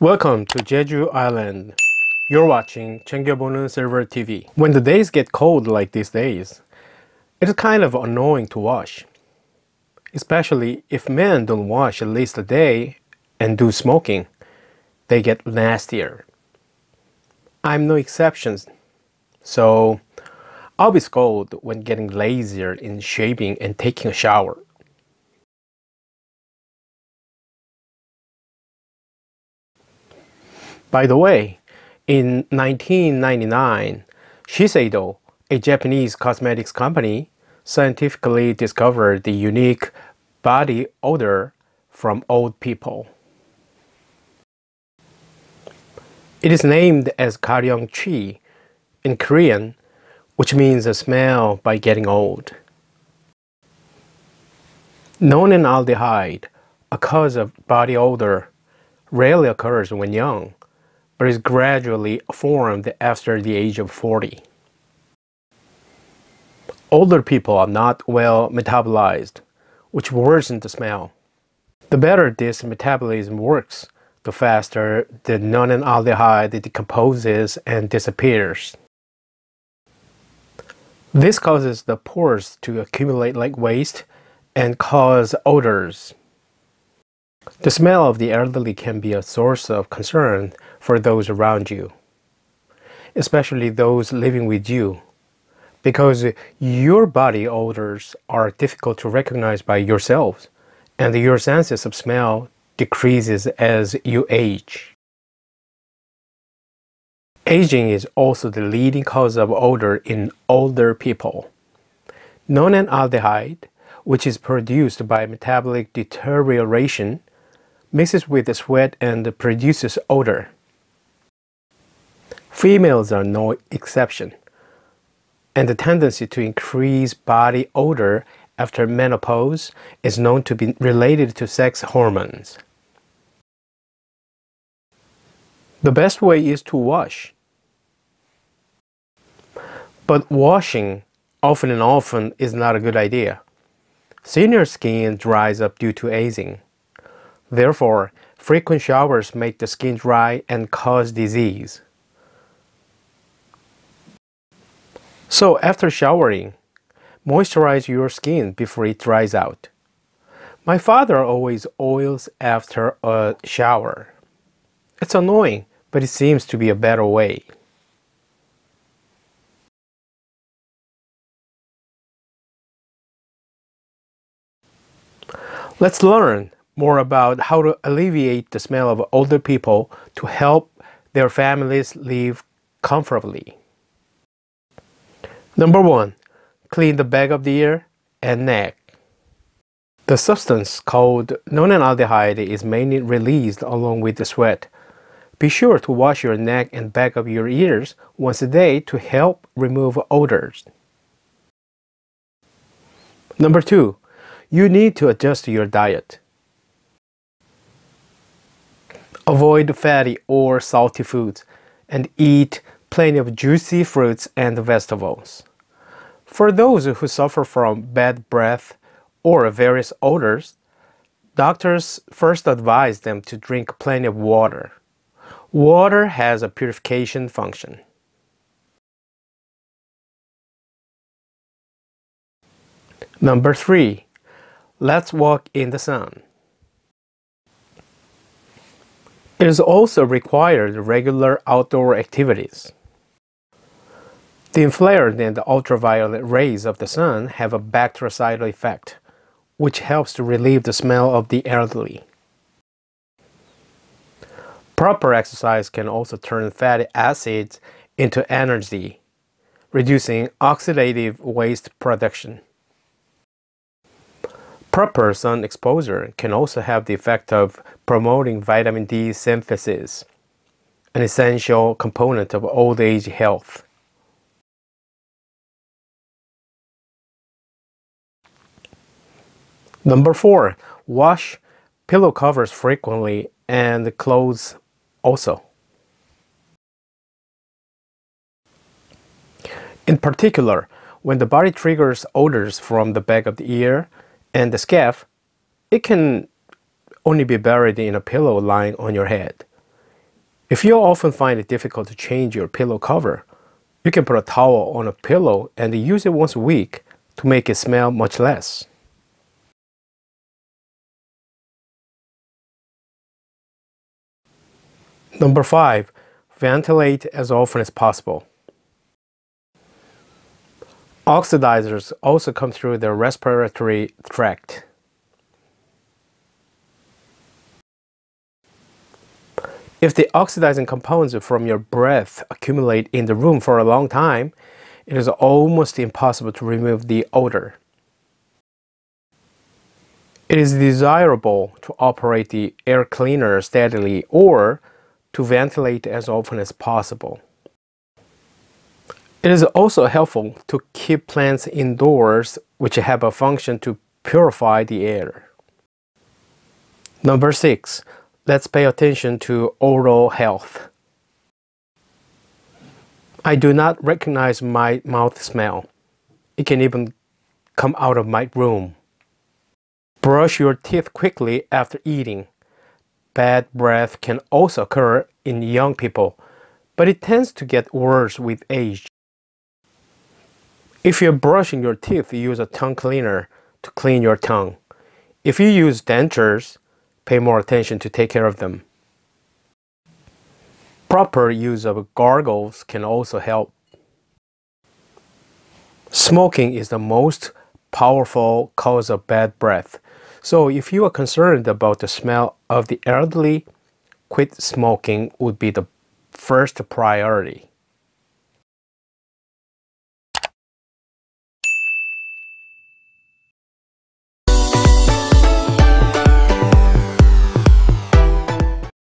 Welcome to Jeju Island. You're watching Chenggyabonun Silver TV. When the days get cold like these days, it's kind of annoying to wash. Especially if men don't wash at least a day and do smoking, they get nastier. I'm no exception, so I'll be scolded when getting lazier in shaving and taking a shower. By the way, in 1999, Shiseido, a Japanese cosmetics company, scientifically discovered the unique body odor from old people. It is named as karyong-chi in Korean, which means a smell by getting old. Nonenaldehyde, a cause of body odor, rarely occurs when young, but is gradually formed after the age of 40. Older people are not well metabolized, which worsens the smell. The better this metabolism works, the faster the nonenaldehyde decomposes and disappears. This causes the pores to accumulate like waste and cause odors. The smell of the elderly can be a source of concern for those around you, especially those living with you, because your body odors are difficult to recognize by yourselves, and your senses of smell decreases as you age. Aging is also the leading cause of odor in older people. Nonenaldehyde, which is produced by metabolic deterioration, mixes with the sweat and produces odor. Females are no exception, and the tendency to increase body odor after menopause is known to be related to sex hormones. The best way is to wash, but washing often and often is not a good idea. Senior skin dries up due to aging. Therefore, frequent showers make the skin dry and cause disease. So after showering, moisturize your skin before it dries out. My father always oils after a shower. It's annoying, but it seems to be a better way. Let's learn more about how to alleviate the smell of older people to help their families live comfortably. Number 1. Clean the back of the ear and neck. The substance called nonenaldehyde is mainly released along with the sweat. Be sure to wash your neck and back of your ears once a day to help remove odors. Number 2. You need to adjust your diet. Avoid fatty or salty foods and eat plenty of juicy fruits and vegetables. For those who suffer from bad breath or various odors, doctors first advise them to drink plenty of water. Water has a purification function. Number 3. Let's walk in the sun. It is also required regular outdoor activities. The infrared and the ultraviolet rays of the sun have a bactericidal effect, which helps to relieve the smell of the elderly. Proper exercise can also turn fatty acids into energy, reducing oxidative waste production. Proper sun exposure can also have the effect of promoting vitamin D synthesis, an essential component of old age health. Number 4. Wash pillow covers frequently and clothes also. In particular, when the body triggers odors from the back of the ear and the scalp, it can only be buried in a pillow lying on your head. If you often find it difficult to change your pillow cover, you can put a towel on a pillow and use it once a week to make it smell much less. Number 5. Ventilate as often as possible. Oxidizers also come through the respiratory tract. If the oxidizing compounds from your breath accumulate in the room for a long time, it is almost impossible to remove the odor. It is desirable to operate the air cleaner steadily or to ventilate as often as possible. It is also helpful to keep plants indoors, which have a function to purify the air. Number 6. Let's pay attention to oral health. I do not recognize my mouth smell. It can even come out of my room. Brush your teeth quickly after eating. Bad breath can also occur in young people, but it tends to get worse with age. If you're brushing your teeth, use a tongue cleaner to clean your tongue. If you use dentures, pay more attention to take care of them. Proper use of gargles can also help. Smoking is the most powerful cause of bad breath. So if you are concerned about the smell of the elderly, quit smoking would be the first priority.